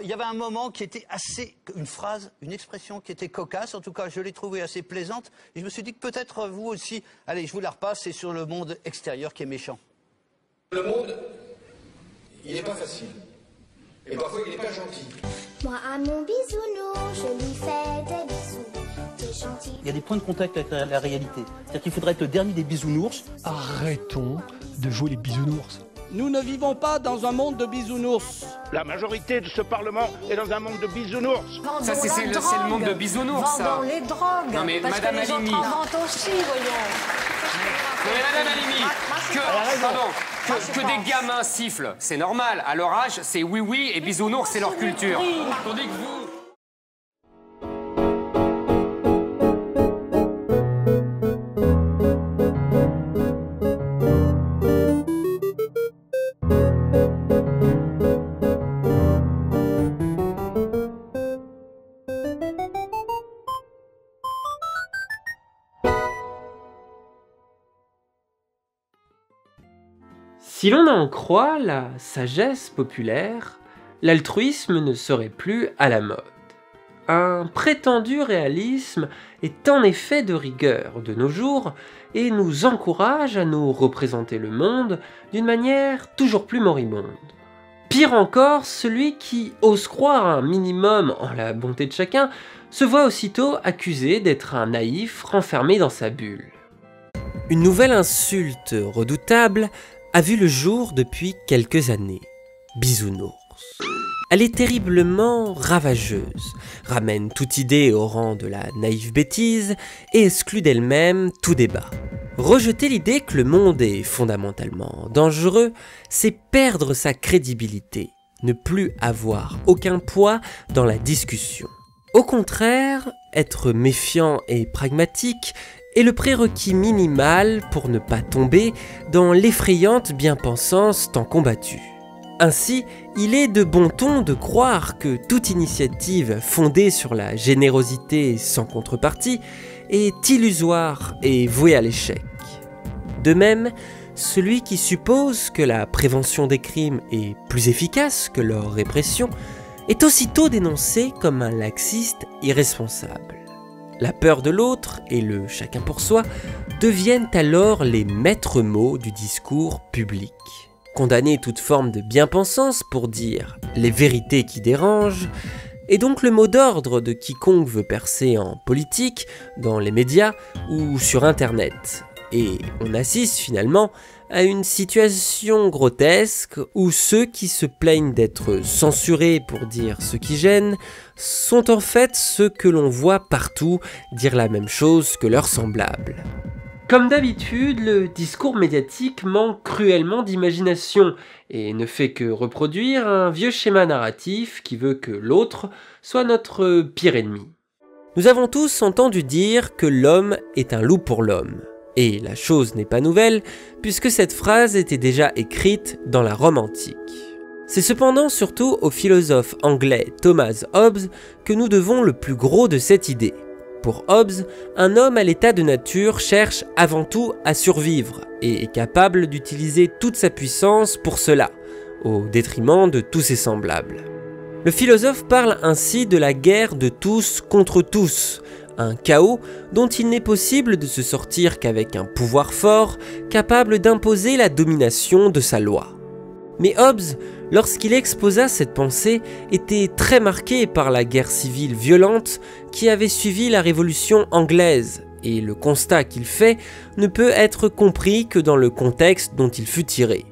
Il y avait un moment qui était assez, une phrase, une expression qui était cocasse, en tout cas je l'ai trouvée assez plaisante, et je me suis dit que peut-être vous aussi, allez je vous la repasse, c'est sur le monde extérieur qui est méchant. Le monde, il n'est pas facile, et parfois il n'est pas gentil. Moi à mon bisounours, je lui fais des bisous, t'es gentil. Il y a des points de contact avec la réalité, c'est-à-dire qu'il faudrait être le dernier des bisounours. Arrêtons de jouer les bisounours. Nous ne vivons pas dans un monde de bisounours. La majorité de ce Parlement est dans un monde de bisounours. Ça, c'est le monde de bisounours, ça. Vendons les drogues. Non, mais Madame Halimi. Non, mais Madame Halimi, que des gamins sifflent, c'est normal. À leur âge, c'est oui-oui et bisounours, c'est leur culture. Tandis que vous... Si l'on en croit la sagesse populaire, l'altruisme ne serait plus à la mode. Un prétendu réalisme est en effet de rigueur de nos jours et nous encourage à nous représenter le monde d'une manière toujours plus moribonde. Pire encore, celui qui ose croire un minimum en la bonté de chacun se voit aussitôt accusé d'être un naïf renfermé dans sa bulle. Une nouvelle insulte redoutable a vu le jour depuis quelques années. Bisounours. Elle est terriblement ravageuse, ramène toute idée au rang de la naïve bêtise et exclut d'elle-même tout débat. Rejeter l'idée que le monde est fondamentalement dangereux, c'est perdre sa crédibilité, ne plus avoir aucun poids dans la discussion. Au contraire, être méfiant et pragmatique est le prérequis minimal pour ne pas tomber dans l'effrayante bien-pensance tant combattue. Ainsi, il est de bon ton de croire que toute initiative fondée sur la générosité sans contrepartie est illusoire et vouée à l'échec. De même, celui qui suppose que la prévention des crimes est plus efficace que leur répression est aussitôt dénoncé comme un laxiste irresponsable. La peur de l'autre et le chacun pour soi deviennent alors les maîtres mots du discours public. Condamner toute forme de bien-pensance pour dire les vérités qui dérangent est donc le mot d'ordre de quiconque veut percer en politique, dans les médias ou sur internet. Et on assiste finalement à une situation grotesque où ceux qui se plaignent d'être censurés pour dire ce qui gêne sont en fait ceux que l'on voit partout dire la même chose que leurs semblables. Comme d'habitude, le discours médiatique manque cruellement d'imagination et ne fait que reproduire un vieux schéma narratif qui veut que l'autre soit notre pire ennemi. Nous avons tous entendu dire que l'homme est un loup pour l'homme. Et la chose n'est pas nouvelle, puisque cette phrase était déjà écrite dans la Rome antique. C'est cependant surtout au philosophe anglais Thomas Hobbes que nous devons le plus gros de cette idée. Pour Hobbes, un homme à l'état de nature cherche avant tout à survivre, et est capable d'utiliser toute sa puissance pour cela, au détriment de tous ses semblables. Le philosophe parle ainsi de la guerre de tous contre tous, un chaos dont il n'est possible de se sortir qu'avec un pouvoir fort capable d'imposer la domination de sa loi. Mais Hobbes, lorsqu'il exposa cette pensée, était très marqué par la guerre civile violente qui avait suivi la Révolution anglaise, et le constat qu'il fait ne peut être compris que dans le contexte dont il fut tiré.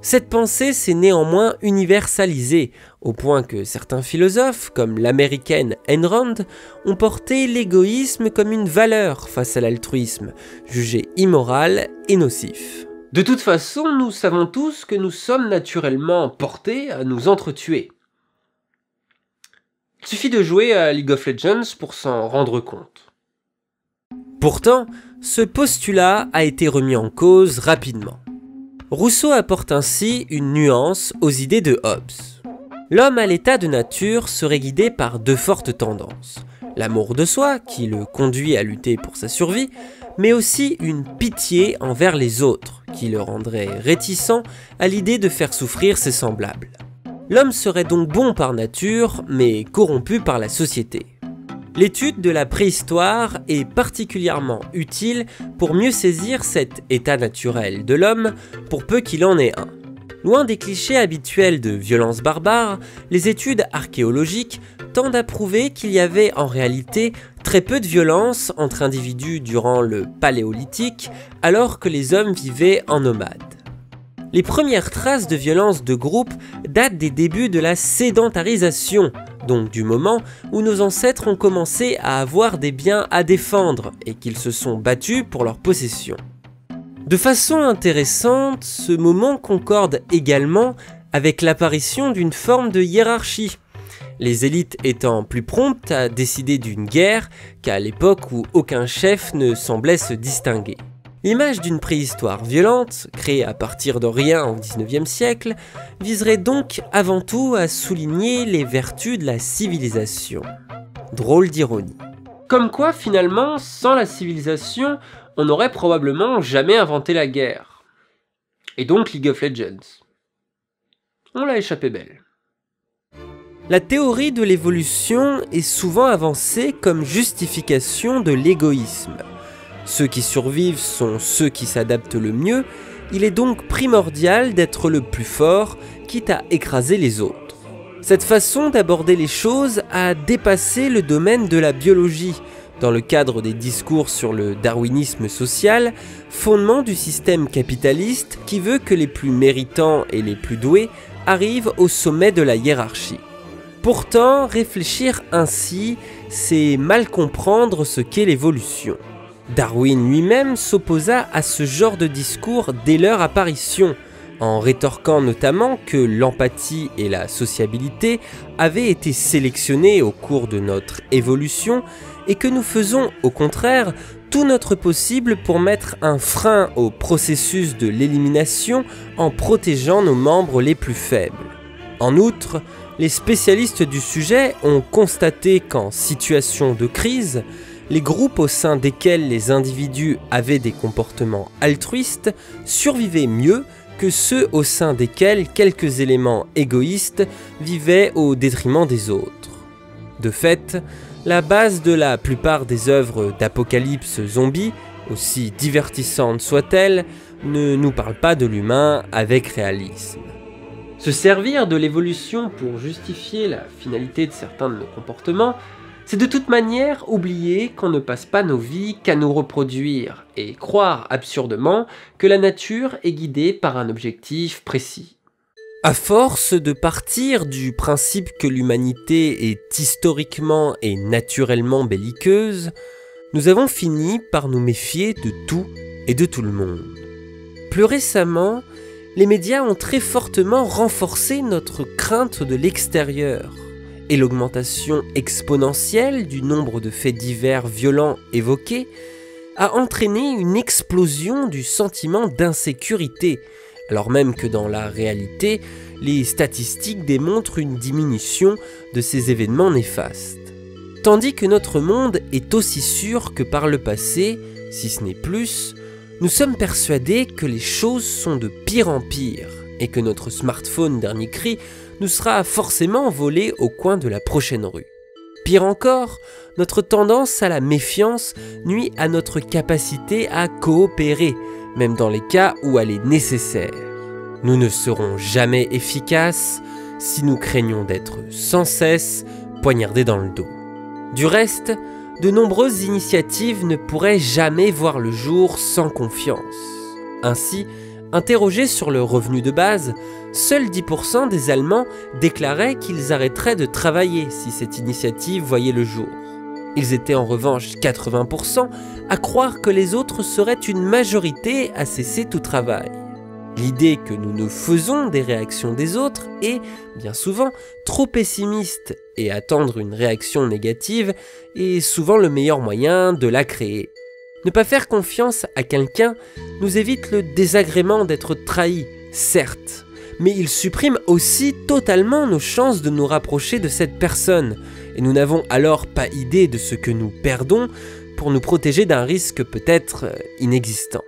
Cette pensée s'est néanmoins universalisée, au point que certains philosophes, comme l'américaine Ayn Rand, ont porté l'égoïsme comme une valeur face à l'altruisme, jugé immoral et nocif. De toute façon, nous savons tous que nous sommes naturellement portés à nous entretuer. Il suffit de jouer à League of Legends pour s'en rendre compte. Pourtant, ce postulat a été remis en cause rapidement. Rousseau apporte ainsi une nuance aux idées de Hobbes. L'homme à l'état de nature serait guidé par deux fortes tendances. L'amour de soi, qui le conduit à lutter pour sa survie, mais aussi une pitié envers les autres, qui le rendrait réticent à l'idée de faire souffrir ses semblables. L'homme serait donc bon par nature, mais corrompu par la société. L'étude de la préhistoire est particulièrement utile pour mieux saisir cet état naturel de l'homme, pour peu qu'il en ait un. Loin des clichés habituels de violence barbare, les études archéologiques tendent à prouver qu'il y avait en réalité très peu de violence entre individus durant le Paléolithique, alors que les hommes vivaient en nomades. Les premières traces de violence de groupe datent des débuts de la sédentarisation, donc du moment où nos ancêtres ont commencé à avoir des biens à défendre et qu'ils se sont battus pour leur possession. De façon intéressante, ce moment concorde également avec l'apparition d'une forme de hiérarchie, les élites étant plus promptes à décider d'une guerre qu'à l'époque où aucun chef ne semblait se distinguer. L'image d'une préhistoire violente, créée à partir de rien au XIXe siècle, viserait donc avant tout à souligner les vertus de la civilisation. Drôle d'ironie. Comme quoi, finalement, sans la civilisation, on n'aurait probablement jamais inventé la guerre. Et donc League of Legends. On l'a échappé belle. La théorie de l'évolution est souvent avancée comme justification de l'égoïsme. Ceux qui survivent sont ceux qui s'adaptent le mieux, il est donc primordial d'être le plus fort, quitte à écraser les autres. Cette façon d'aborder les choses a dépassé le domaine de la biologie, dans le cadre des discours sur le darwinisme social, fondement du système capitaliste qui veut que les plus méritants et les plus doués arrivent au sommet de la hiérarchie. Pourtant, réfléchir ainsi, c'est mal comprendre ce qu'est l'évolution. Darwin lui-même s'opposa à ce genre de discours dès leur apparition, en rétorquant notamment que l'empathie et la sociabilité avaient été sélectionnées au cours de notre évolution et que nous faisons, au contraire, tout notre possible pour mettre un frein au processus de l'élimination en protégeant nos membres les plus faibles. En outre, les spécialistes du sujet ont constaté qu'en situation de crise, les groupes au sein desquels les individus avaient des comportements altruistes survivaient mieux que ceux au sein desquels quelques éléments égoïstes vivaient au détriment des autres. De fait, la base de la plupart des œuvres d'apocalypse zombie, aussi divertissantes soient-elles, ne nous parle pas de l'humain avec réalisme. Se servir de l'évolution pour justifier la finalité de certains de nos comportements, c'est de toute manière oublier qu'on ne passe pas nos vies qu'à nous reproduire et croire absurdement que la nature est guidée par un objectif précis. À force de partir du principe que l'humanité est historiquement et naturellement belliqueuse, nous avons fini par nous méfier de tout et de tout le monde. Plus récemment, les médias ont très fortement renforcé notre crainte de l'extérieur. Et l'augmentation exponentielle du nombre de faits divers violents évoqués a entraîné une explosion du sentiment d'insécurité, alors même que dans la réalité, les statistiques démontrent une diminution de ces événements néfastes. Tandis que notre monde est aussi sûr que par le passé, si ce n'est plus, nous sommes persuadés que les choses sont de pire en pire, et que notre smartphone dernier cri nous sera forcément volé au coin de la prochaine rue. Pire encore, notre tendance à la méfiance nuit à notre capacité à coopérer, même dans les cas où elle est nécessaire. Nous ne serons jamais efficaces si nous craignons d'être sans cesse poignardés dans le dos. Du reste, de nombreuses initiatives ne pourraient jamais voir le jour sans confiance. Ainsi, interrogés sur le revenu de base, seuls 10% des Allemands déclaraient qu'ils arrêteraient de travailler si cette initiative voyait le jour. Ils étaient en revanche 80% à croire que les autres seraient une majorité à cesser tout travail. L'idée que nous ne faisons des réactions des autres est, bien souvent, trop pessimiste, et attendre une réaction négative est souvent le meilleur moyen de la créer. Ne pas faire confiance à quelqu'un nous évite le désagrément d'être trahi, certes, mais il supprime aussi totalement nos chances de nous rapprocher de cette personne, et nous n'avons alors pas idée de ce que nous perdons pour nous protéger d'un risque peut-être inexistant.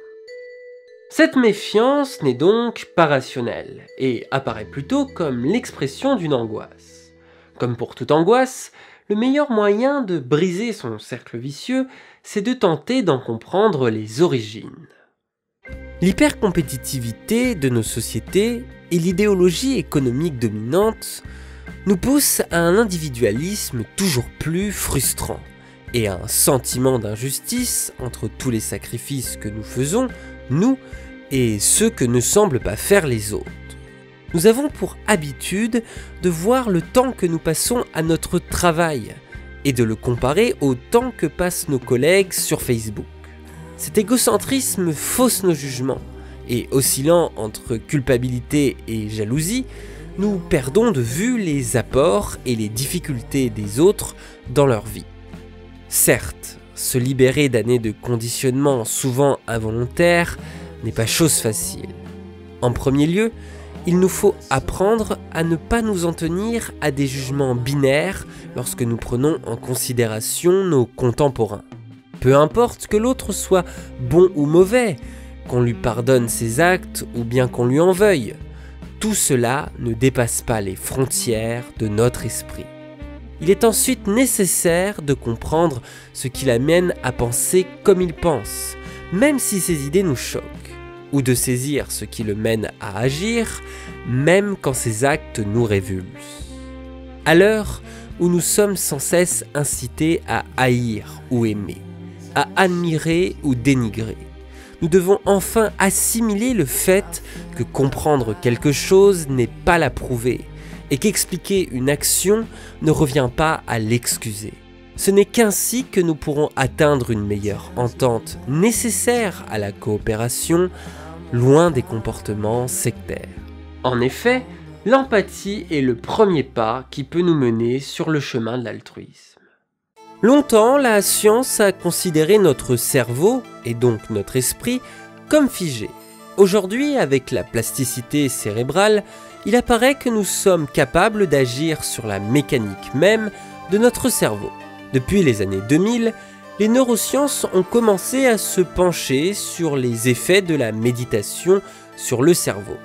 Cette méfiance n'est donc pas rationnelle, et apparaît plutôt comme l'expression d'une angoisse. Comme pour toute angoisse, le meilleur moyen de briser son cercle vicieux, c'est de tenter d'en comprendre les origines. L'hypercompétitivité de nos sociétés et l'idéologie économique dominante nous poussent à un individualisme toujours plus frustrant, et à un sentiment d'injustice entre tous les sacrifices que nous faisons, nous, et ceux que ne semblent pas faire les autres. Nous avons pour habitude de voir le temps que nous passons à notre travail, et de le comparer au temps que passent nos collègues sur Facebook. Cet égocentrisme fausse nos jugements, et oscillant entre culpabilité et jalousie, nous perdons de vue les apports et les difficultés des autres dans leur vie. Certes, se libérer d'années de conditionnement souvent involontaire n'est pas chose facile. En premier lieu, il nous faut apprendre à ne pas nous en tenir à des jugements binaires lorsque nous prenons en considération nos contemporains. Peu importe que l'autre soit bon ou mauvais, qu'on lui pardonne ses actes ou bien qu'on lui en veuille, tout cela ne dépasse pas les frontières de notre esprit. Il est ensuite nécessaire de comprendre ce qui l'amène à penser comme il pense, même si ses idées nous choquent, ou de saisir ce qui le mène à agir, même quand ses actes nous révulsent. À l'heure où nous sommes sans cesse incités à haïr ou aimer, à admirer ou dénigrer, nous devons enfin assimiler le fait que comprendre quelque chose n'est pas l'approuver, et qu'expliquer une action ne revient pas à l'excuser. Ce n'est qu'ainsi que nous pourrons atteindre une meilleure entente nécessaire à la coopération, loin des comportements sectaires. En effet, l'empathie est le premier pas qui peut nous mener sur le chemin de l'altruisme. Longtemps, la science a considéré notre cerveau, et donc notre esprit, comme figé. Aujourd'hui, avec la plasticité cérébrale, il apparaît que nous sommes capables d'agir sur la mécanique même de notre cerveau. Depuis les années 2000, les neurosciences ont commencé à se pencher sur les effets de la méditation sur le cerveau.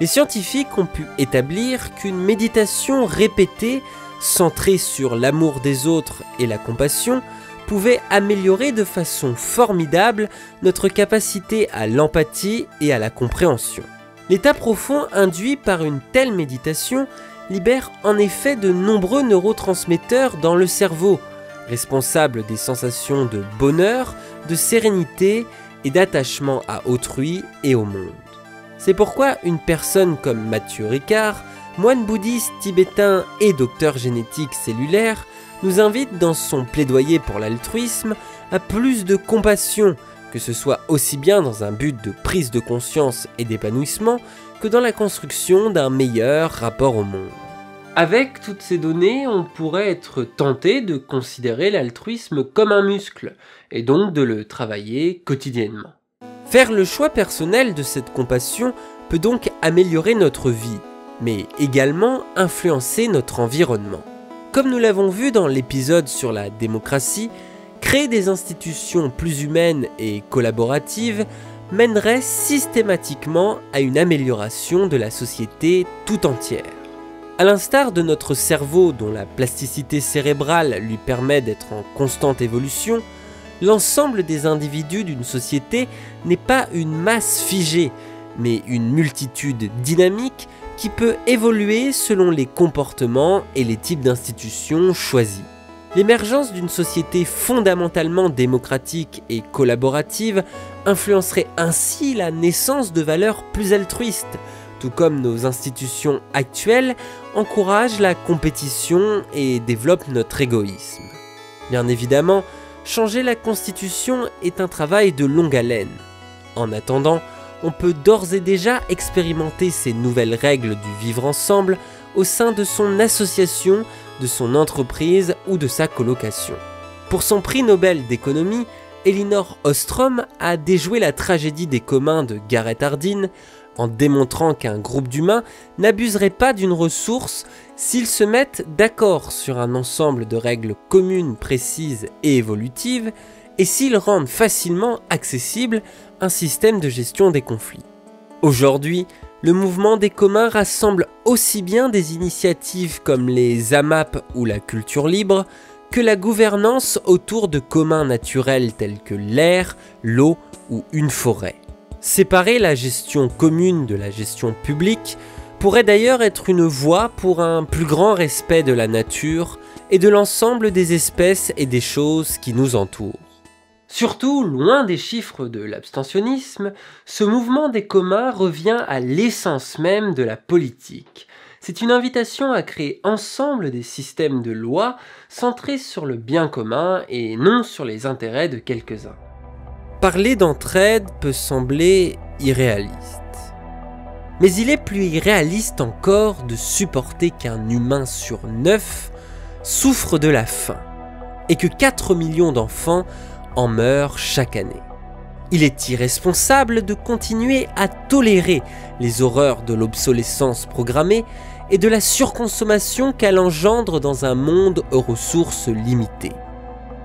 Les scientifiques ont pu établir qu'une méditation répétée, centrée sur l'amour des autres et la compassion, pouvait améliorer de façon formidable notre capacité à l'empathie et à la compréhension. L'état profond induit par une telle méditation libère en effet de nombreux neurotransmetteurs dans le cerveau, responsables des sensations de bonheur, de sérénité et d'attachement à autrui et au monde. C'est pourquoi une personne comme Matthieu Ricard, moine bouddhiste tibétain et docteur génétique cellulaire, nous invite dans son plaidoyer pour l'altruisme à plus de compassion, que ce soit aussi bien dans un but de prise de conscience et d'épanouissement que dans la construction d'un meilleur rapport au monde. Avec toutes ces données, on pourrait être tenté de considérer l'altruisme comme un muscle, et donc de le travailler quotidiennement. Faire le choix personnel de cette compassion peut donc améliorer notre vie, mais également influencer notre environnement. Comme nous l'avons vu dans l'épisode sur la démocratie, créer des institutions plus humaines et collaboratives mènerait systématiquement à une amélioration de la société tout entière. À l'instar de notre cerveau dont la plasticité cérébrale lui permet d'être en constante évolution, l'ensemble des individus d'une société n'est pas une masse figée, mais une multitude dynamique qui peut évoluer selon les comportements et les types d'institutions choisis. L'émergence d'une société fondamentalement démocratique et collaborative influencerait ainsi la naissance de valeurs plus altruistes, tout comme nos institutions actuelles encouragent la compétition et développent notre égoïsme. Bien évidemment, changer la constitution est un travail de longue haleine. En attendant, on peut d'ores et déjà expérimenter ces nouvelles règles du vivre ensemble au sein de son association, de son entreprise ou de sa colocation. Pour son prix Nobel d'économie, Elinor Ostrom a déjoué la tragédie des communs de Garrett Hardin en démontrant qu'un groupe d'humains n'abuserait pas d'une ressource s'ils se mettent d'accord sur un ensemble de règles communes, précises et évolutives, et s'ils rendent facilement accessible un système de gestion des conflits. Aujourd'hui, le mouvement des communs rassemble aussi bien des initiatives comme les AMAP ou la culture libre, que la gouvernance autour de communs naturels tels que l'air, l'eau ou une forêt. Séparer la gestion commune de la gestion publique pourrait d'ailleurs être une voie pour un plus grand respect de la nature et de l'ensemble des espèces et des choses qui nous entourent. Surtout, loin des chiffres de l'abstentionnisme, ce mouvement des communs revient à l'essence même de la politique. C'est une invitation à créer ensemble des systèmes de lois centrés sur le bien commun et non sur les intérêts de quelques-uns. Parler d'entraide peut sembler irréaliste. Mais il est plus irréaliste encore de supporter qu'un humain sur 9 souffre de la faim et que 4 millions d'enfants en meurent chaque année. Il est irresponsable de continuer à tolérer les horreurs de l'obsolescence programmée et de la surconsommation qu'elle engendre dans un monde aux ressources limitées.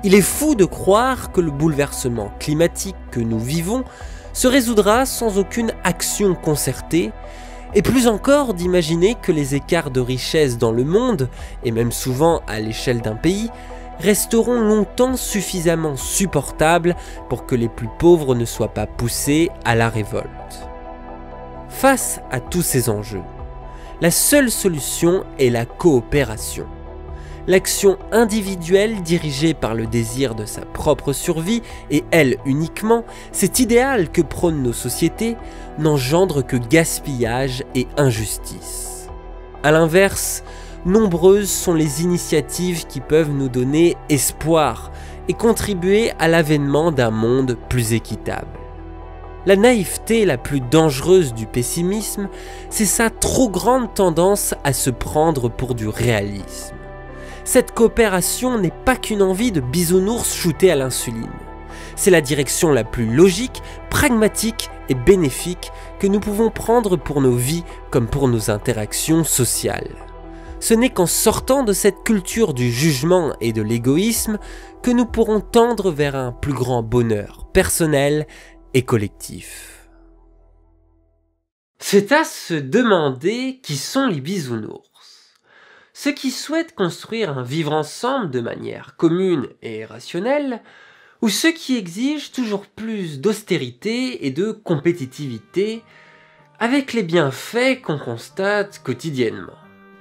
Il est fou de croire que le bouleversement climatique que nous vivons se résoudra sans aucune action concertée, et plus encore d'imaginer que les écarts de richesse dans le monde, et même souvent à l'échelle d'un pays, resteront longtemps suffisamment supportables pour que les plus pauvres ne soient pas poussés à la révolte. Face à tous ces enjeux, la seule solution est la coopération. L'action individuelle dirigée par le désir de sa propre survie, et elle uniquement, cet idéal que prônent nos sociétés, n'engendre que gaspillage et injustice. A l'inverse, nombreuses sont les initiatives qui peuvent nous donner espoir et contribuer à l'avènement d'un monde plus équitable. La naïveté la plus dangereuse du pessimisme, c'est sa trop grande tendance à se prendre pour du réalisme. Cette coopération n'est pas qu'une envie de bisounours shootée à l'insuline. C'est la direction la plus logique, pragmatique et bénéfique que nous pouvons prendre pour nos vies comme pour nos interactions sociales. Ce n'est qu'en sortant de cette culture du jugement et de l'égoïsme que nous pourrons tendre vers un plus grand bonheur personnel et collectif. C'est à se demander qui sont les bisounours. Ceux qui souhaitent construire un vivre ensemble de manière commune et rationnelle, ou ceux qui exigent toujours plus d'austérité et de compétitivité avec les bienfaits qu'on constate quotidiennement.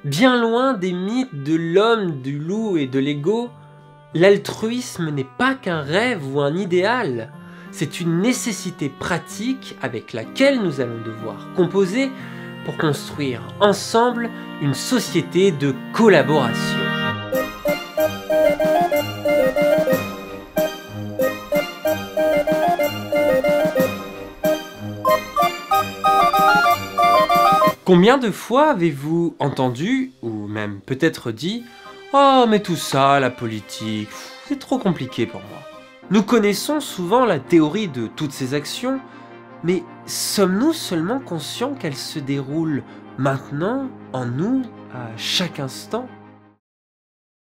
Bien loin des mythes de l'homme, du loup et de l'ego, l'altruisme n'est pas qu'un rêve ou un idéal, c'est une nécessité pratique avec laquelle nous allons devoir composer pour construire ensemble une société de collaboration. Combien de fois avez-vous entendu, ou même peut-être dit « Oh mais tout ça, la politique, c'est trop compliqué pour moi ». Nous connaissons souvent la théorie de toutes ces actions, mais sommes-nous seulement conscients qu'elles se déroulent maintenant, en nous, à chaque instant ?